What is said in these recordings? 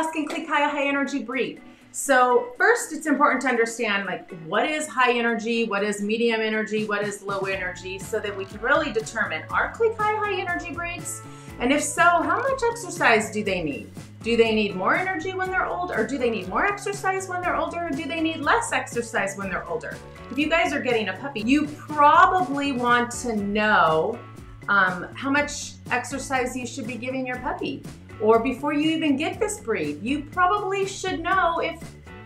Alaskan Klee Kai a high energy breed? So first, it's important to understand like what is high energy, what is medium energy, what is low energy, so that we can really determine are Klee Kai high energy breeds? And if so, how much exercise do they need? Do they need more energy when they're old, or do they need more exercise when they're older, or do they need less exercise when they're older? If you guys are getting a puppy, you probably want to know how much exercise you should be giving your puppy. Or before you even get this breed, you probably should know if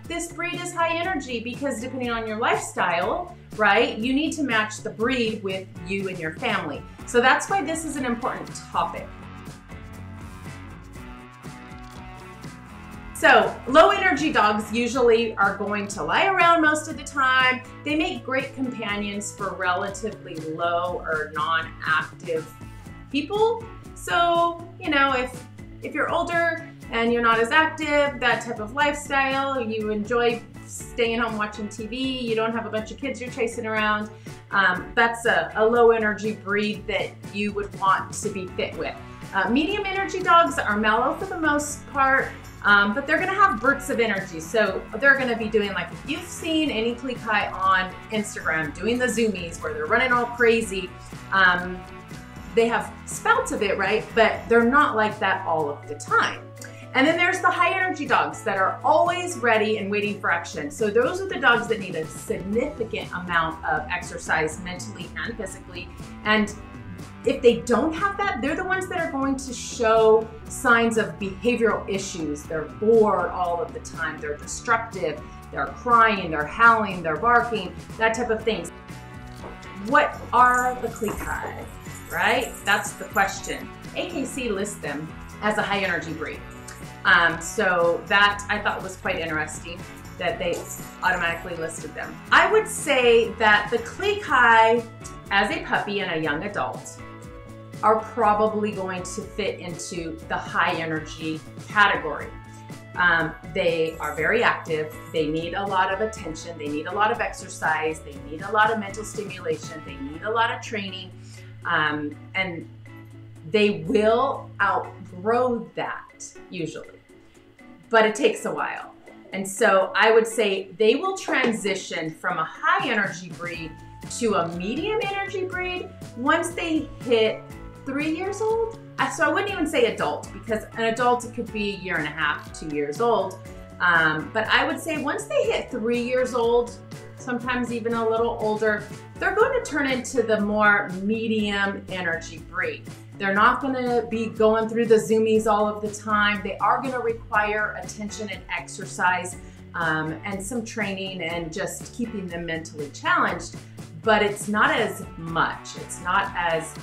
this breed is high energy, because depending on your lifestyle, right, you need to match the breed with you and your family. So that's why this is an important topic. So low energy dogs usually are going to lie around most of the time. They make great companions for relatively low or non-active people. So, you know, if you're older and you're not as active, that type of lifestyle, you enjoy staying home watching TV, you don't have a bunch of kids you're chasing around, that's a low energy breed that you would want to be fit with. Medium energy dogs are mellow for the most part, but they're going to have bursts of energy. So they're going to be doing, like, if you've seen any Klee Kai on Instagram doing the zoomies where they're running all crazy, they have spouts of it, right? But they're not like that all of the time. And then there's the high energy dogs that are always ready and waiting for action. So those are the dogs that need a significant amount of exercise mentally and physically. And if they don't have that, they're the ones that are going to show signs of behavioral issues. They're bored all of the time. They're destructive. They're crying, they're howling, they're barking, that type of thing. What are the Klee Kai? Right? That's the question. AKC lists them as a high energy breed. So that I thought was quite interesting that they automatically listed them. I would say that the Klee Kai as a puppy and a young adult are probably going to fit into the high energy category. They are very active, they need a lot of attention, they need a lot of exercise, they need a lot of mental stimulation, they need a lot of training. And they will outgrow that usually, but it takes a while. And so I would say they will transition from a high energy breed to a medium energy breed once they hit 3 years old. So I wouldn't even say adult, because an adult, it could be a year and a half, 2 years old. But I would say once they hit 3 years old, sometimes even a little older, they're going to turn into the more medium energy breed. They're not going to be going through the zoomies all of the time. They are going to require attention and exercise and some training and just keeping them mentally challenged, but it's not as much. It's not as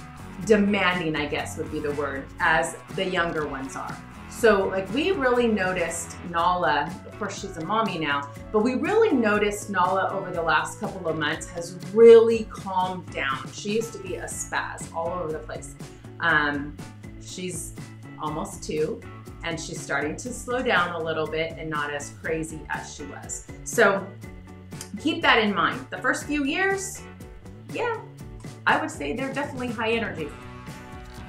demanding, I guess would be the word, as the younger ones are. So like we really noticed Nala, of course she's a mommy now, but we really noticed Nala over the last couple of months has really calmed down. She used to be a spaz all over the place. She's almost two and she's starting to slow down a little bit and not as crazy as she was. So keep that in mind. The first few years, yeah, I would say they're definitely high energy.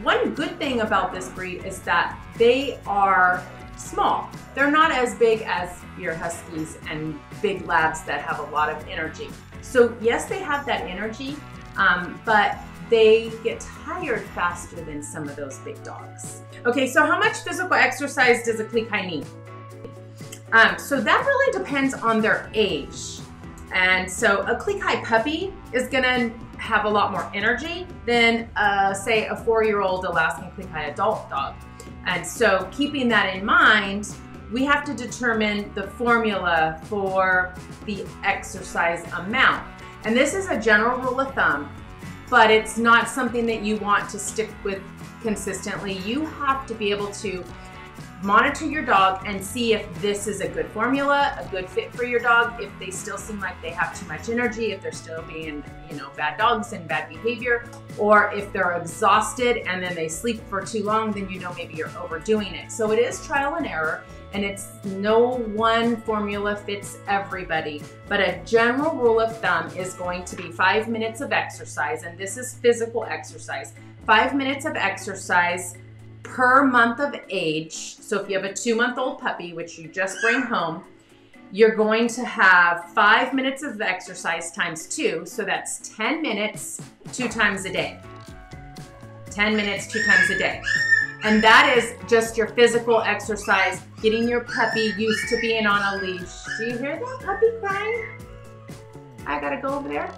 One good thing about this breed is that they are small. They're not as big as your Huskies and big Labs that have a lot of energy. So yes, they have that energy, but they get tired faster than some of those big dogs. Okay, so how much physical exercise does a Klee Kai need? So that really depends on their age. And so a Klee Kai puppy is gonna have a lot more energy than say a 4-year-old Alaskan Klee Kai adult dog. And so keeping that in mind, we have to determine the formula for the exercise amount. And this is a general rule of thumb, but it's not something that you want to stick with consistently. You have to be able to monitor your dog and see if this is a good formula, a good fit for your dog, if they still seem like they have too much energy, if they're still being, you know, bad dogs and bad behavior, or if they're exhausted and then they sleep for too long, then you know maybe you're overdoing it. So it is trial and error, and it's no one formula fits everybody, but a general rule of thumb is going to be 5 minutes of exercise, and this is physical exercise. 5 minutes of exercise per month of age. So if you have a 2-month-old puppy, which you just bring home, you're going to have 5 minutes of exercise times 2, so that's 10 minutes 2 times a day. 10 minutes 2 times a day. And that is just your physical exercise, getting your puppy used to being on a leash. Do you hear that puppy crying? I gotta go over there.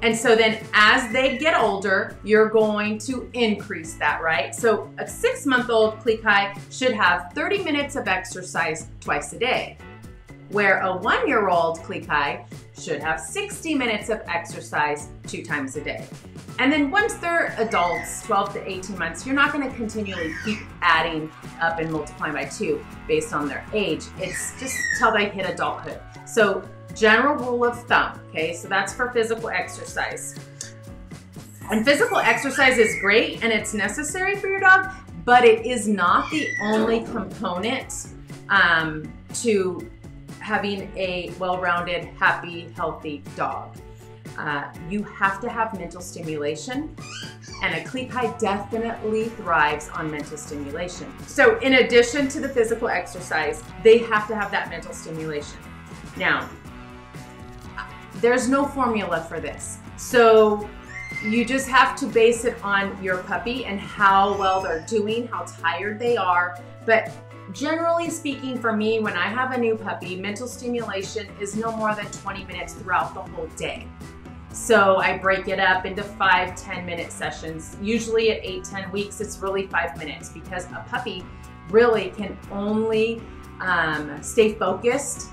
And so then as they get older, you're going to increase that, right? So a 6-month-old Klee Kai should have 30 minutes of exercise twice a day, where a 1-year-old Klee Kai should have 60 minutes of exercise 2 times a day. And then once they're adults, 12 to 18 months, you're not gonna continually keep adding up and multiplying by 2 based on their age. It's just till they hit adulthood. So general rule of thumb, okay? So that's for physical exercise. And physical exercise is great and it's necessary for your dog, but it is not the only component to having a well-rounded, happy, healthy dog. You have to have mental stimulation, and a Klee Kai definitely thrives on mental stimulation. So in addition to the physical exercise, they have to have that mental stimulation. Now, there's no formula for this. So you just have to base it on your puppy and how well they're doing, how tired they are. But generally speaking, for me, when I have a new puppy, mental stimulation is no more than 20 minutes throughout the whole day. So I break it up into 5 10-minute sessions. Usually at 8-10 weeks, it's really 5 minutes, because a puppy really can only stay focused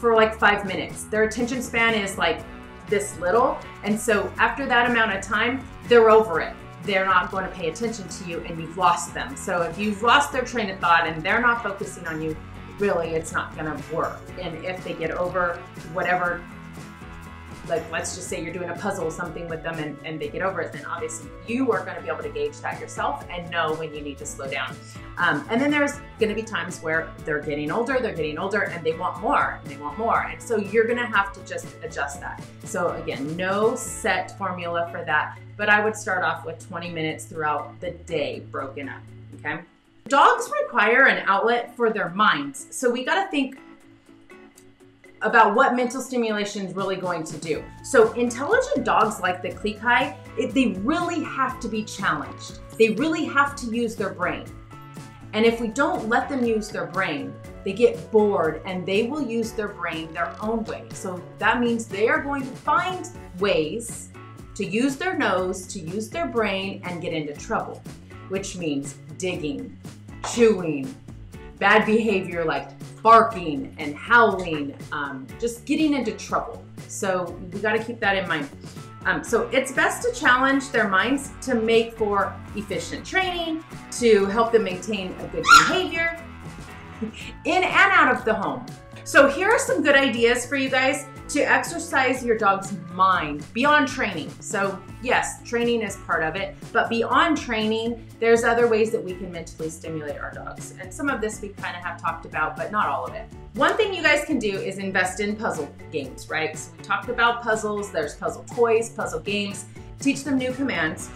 for like 5 minutes. Their attention span is like this little. And so after that amount of time, they're over it. They're not going to pay attention to you, and you've lost them. So if you've lost their train of thought and they're not focusing on you, really, it's not going to work. And if they get over whatever, like let's just say you're doing a puzzle, something with them, and they get over it, then obviously you are gonna be able to gauge that yourself and know when you need to slow down. And then there's gonna be times where they're getting older, and they want more, And so you're gonna have to just adjust that. So again, no set formula for that, but I would start off with 20 minutes throughout the day broken up, okay? Dogs require an outlet for their minds. So we gotta think about what mental stimulation is really going to do. So intelligent dogs like the Klee Kai, they really have to be challenged. They really have to use their brain. And if we don't let them use their brain, they get bored and they will use their brain their own way. So that means they are going to find ways to use their nose, to use their brain, and get into trouble, which means digging, chewing, bad behavior like barking and howling, just getting into trouble. So we got to keep that in mind. So it's best to challenge their minds to make for efficient training, to help them maintain a good behavior in and out of the home. So here are some good ideas for you guys to exercise your dog's mind beyond training. So yes, training is part of it, but beyond training, there's other ways that we can mentally stimulate our dogs. And some of this we kind of have talked about, but not all of it. One thing you guys can do is invest in puzzle games, right? So we talked about puzzles, there's puzzle toys, puzzle games, teach them new commands.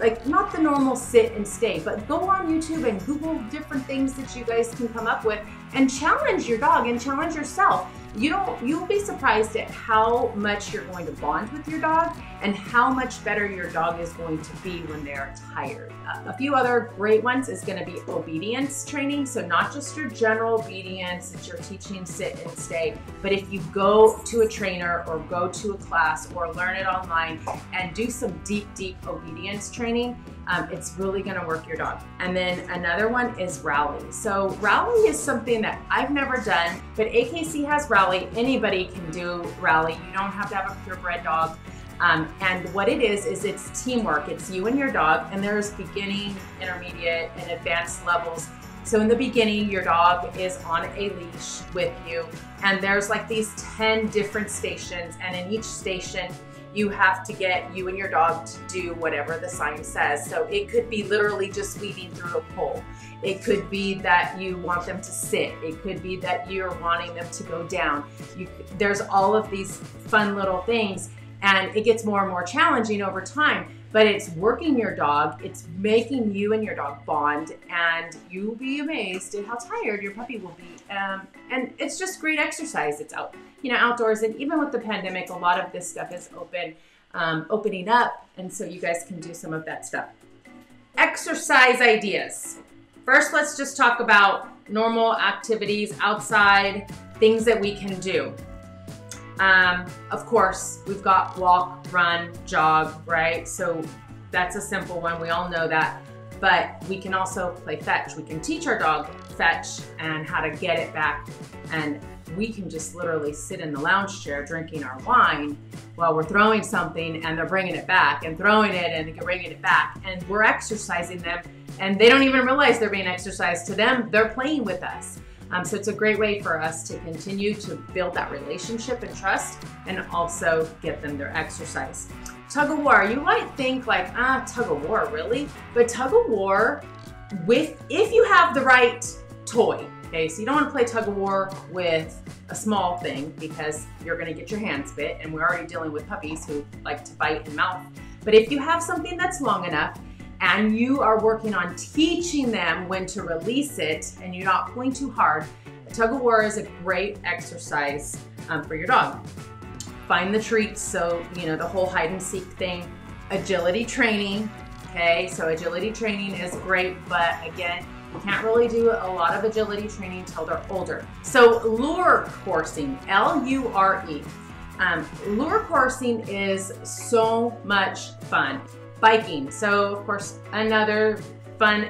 Like not the normal sit and stay, but go on YouTube and Google different things that you guys can come up with and challenge your dog and challenge yourself. You'll be surprised at how much you're going to bond with your dog and how much better your dog is going to be when they're tired. A few other great ones is going to be obedience training. So not just your general obedience that you're teaching sit and stay, but if you go to a trainer or go to a class or learn it online and do some deep, deep obedience training, it's really going to work your dog. And then another one is rally. So rally is something that I've never done, but AKC has rally. Anybody can do rally. You don't have to have a purebred dog. And what it is it's teamwork. It's you and your dog, and there's beginning, intermediate, and advanced levels. So in the beginning, your dog is on a leash with you, and there's like these 10 different stations, and in each station, you have to get you and your dog to do whatever the sign says. So it could be literally just weaving through a pole. It could be that you want them to sit. It could be that you're wanting them to go down. There's all of these fun little things, and it gets more and more challenging over time. but it's working your dog, it's making you and your dog bond, and you'll be amazed at how tired your puppy will be. And it's just great exercise. It's out, you know, outdoors, and even with the pandemic, a lot of this stuff is opening up, and so you guys can do some of that stuff. Exercise ideas. First, let's just talk about normal activities outside, things that we can do. Of course, we've got walk, run, jog, right? So that's a simple one. We all know that. But we can also play fetch. We can teach our dog fetch and how to get it back. And we can just literally sit in the lounge chair drinking our wine while we're throwing something, and they're bringing it back and throwing it and bringing it back. And we're exercising them, and they don't even realize they're being exercised. To them, they're playing with us. So it's a great way for us to continue to build that relationship and trust, and also get them their exercise. Tug of war. You might think like, ah, tug of war, really? But tug of war with, if you have the right toy, okay? So you don't want to play tug of war with a small thing, because you're going to get your hands bit, and we're already dealing with puppies who like to bite and mouth. But if you have something that's long enough, and you are working on teaching them when to release it, and you're not pulling too hard, tug of war is a great exercise for your dog. Find the treats, so you know, the whole hide and seek thing. Agility training, okay? So agility training is great, but again, you can't really do a lot of agility training until they're older. So lure coursing, L-U-R-E. Lure coursing is so much fun. Biking, so of course another fun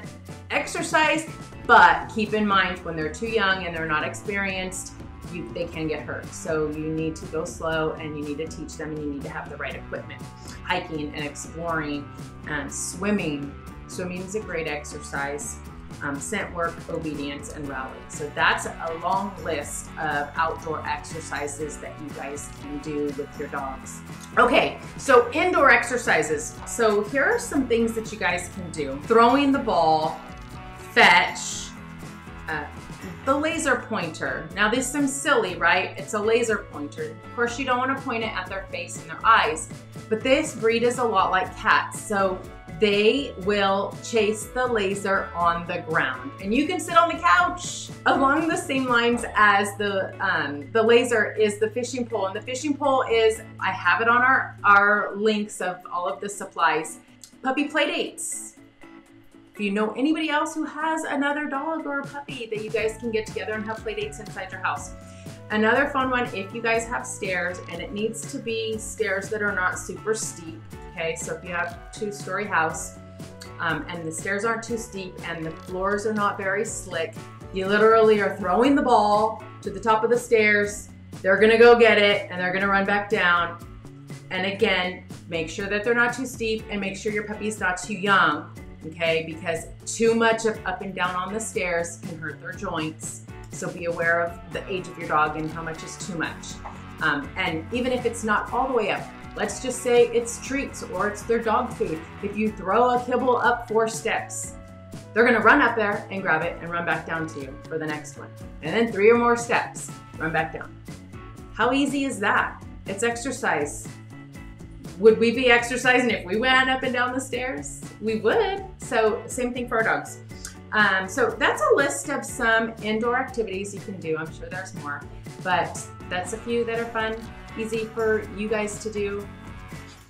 exercise, but keep in mind when they're too young and they're not experienced, they can get hurt. So you need to go slow, and you need to teach them, and you need to have the right equipment. Hiking and exploring, swimming. Swimming is a great exercise. Scent work, obedience, and rally. So that's a long list of outdoor exercises that you guys can do with your dogs. Okay, so indoor exercises. So here are some things that you guys can do. Throwing the ball, fetch, the laser pointer. Now this seems silly, right? It's a laser pointer. Of course, you don't want to point it at their face and their eyes, but this breed is a lot like cats. So they will chase the laser on the ground, and you can sit on the couch. Along the same lines as the laser is the fishing pole, and the fishing pole is, I have it on our links of all of the supplies. Puppy play dates. If you know anybody else who has another dog or a puppy, that you guys can get together and have play dates inside your house. Another fun one, if you guys have stairs, and it needs to be stairs that are not super steep. Okay, so if you have a two-story house and the stairs aren't too steep and the floors are not very slick, you literally are throwing the ball to the top of the stairs. They're gonna go get it, and they're gonna run back down. And again, make sure that they're not too steep, and make sure your puppy's not too young, okay? Because too much of up and down on the stairs can hurt their joints. So be aware of the age of your dog and how much is too much. And even if it's not all the way up, let's just say it's treats or it's their dog food. If you throw a kibble up 4 steps, they're gonna run up there and grab it and run back down to you for the next one. And then 3 or more steps, run back down. How easy is that? It's exercise. Would we be exercising if we went up and down the stairs? We would. So same thing for our dogs. So that's a list of some indoor activities you can do. I'm sure there's more, but that's a few that are fun, easy for you guys to do.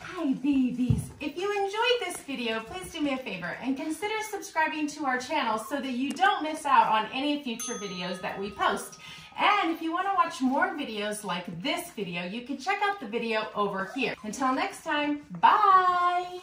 Hi babies! If you enjoyed this video, please do me a favor and consider subscribing to our channel so that you don't miss out on any future videos that we post. And if you want to watch more videos like this video, you can check out the video over here. Until next time, bye!